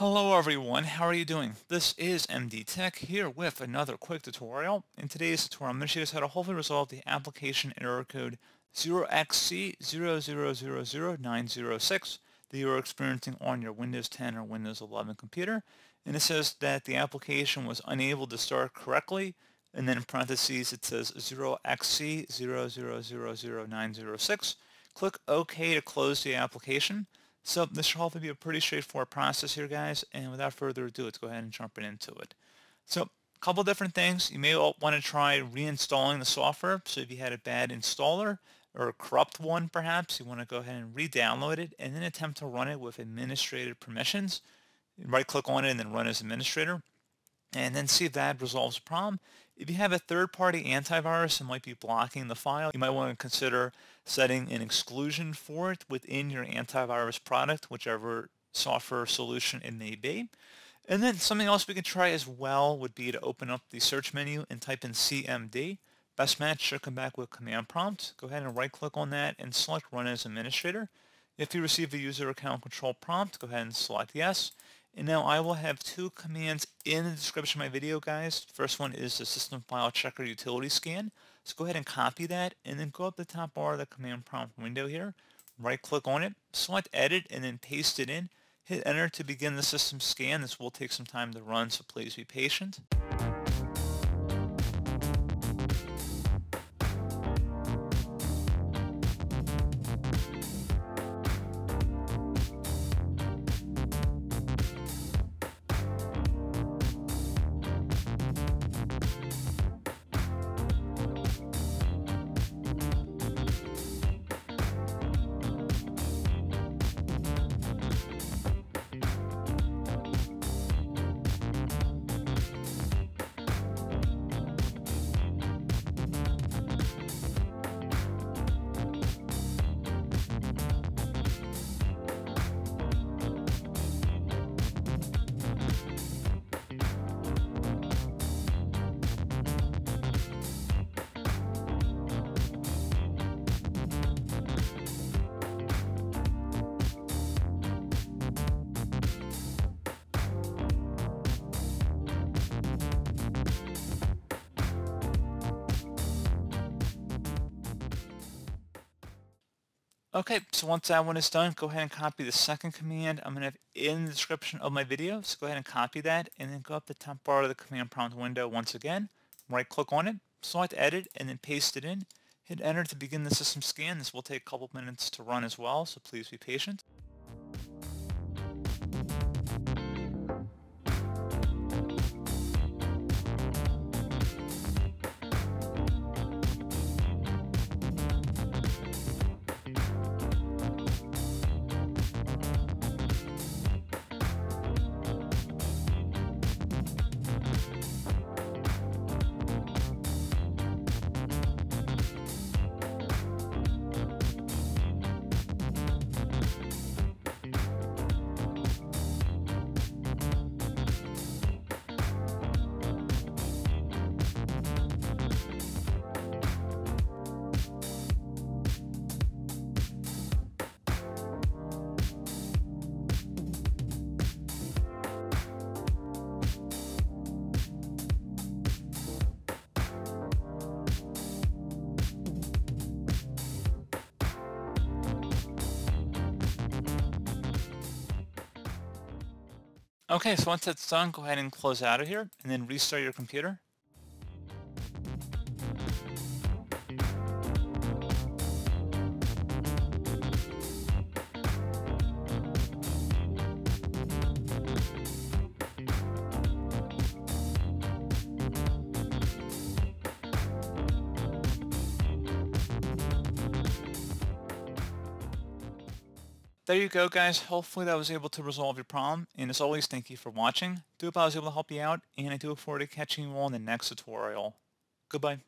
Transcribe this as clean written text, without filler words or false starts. Hello everyone, how are you doing? This is MD Tech here with another quick tutorial. In today's tutorial, I'm going to show you how to hopefully resolve the application error code 0xc0000906 that you are experiencing on your Windows 10 or Windows 11 computer. And it says that the application was unable to start correctly, and then in parentheses it says 0xc0000906. Click OK to close the application. So this should hopefully be a pretty straightforward process here, guys, and without further ado, let's go ahead and jump right into it. So a couple different things. You may want to try reinstalling the software, so if you had a bad installer or a corrupt one perhaps, you want to go ahead and re-download it and then attempt to run it with administrative permissions. Right-click on it and then run as administrator, and then see if that resolves the problem. If you have a third-party antivirus that might be blocking the file, you might want to consider setting an exclusion for it within your antivirus product, whichever software solution it may be. And then something else we can try as well would be to open up the search menu and type in CMD. Best match should come back with command prompt. Go ahead and right-click on that and select Run as Administrator. If you receive a user account control prompt, go ahead and select Yes. And now I will have two commands in the description of my video, guys. First one is the system file checker utility scan. So go ahead and copy that and then go up the top bar of the command prompt window here. Right click on it, select edit and then paste it in. Hit enter to begin the system scan. This will take some time to run, so please be patient. Okay, so once that one is done, go ahead and copy the second command I'm going to have in the description of my video. So go ahead and copy that and then go up the top bar of the command prompt window once again. Right click on it, select edit and then paste it in. Hit enter to begin the system scan. This will take a couple minutes to run as well, so please be patient. Okay, so once that's done, go ahead and close out of here and then restart your computer. There you go, guys. Hopefully that was able to resolve your problem, and as always, thank you for watching. I do hope I was able to help you out, and I do look forward to catching you all in the next tutorial. Goodbye.